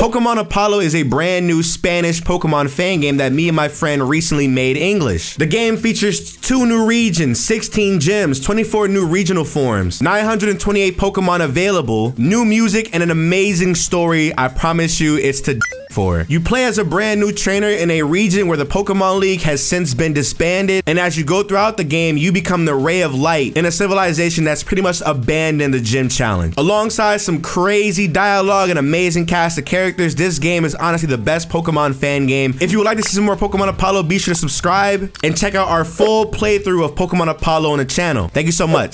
Pokemon Opalo is a brand new Spanish Pokemon fan game that me and my friend recently made English. The game features 2 new regions, 16 gyms, 24 new regional forms, 928 Pokemon available, new music, and an amazing story. I promise you it's to for. You play as a brand new trainer in a region where the Pokemon League has since been disbanded, and as you go throughout the game, you become the ray of light in a civilization that's pretty much abandoned the gym challenge. Alongside some crazy dialogue and amazing cast of characters, this game is honestly the best Pokemon fan game. If you would like to see some more Pokemon Opalo, be sure to subscribe and check out our full playthrough of Pokemon Opalo on the channel. Thank you so much.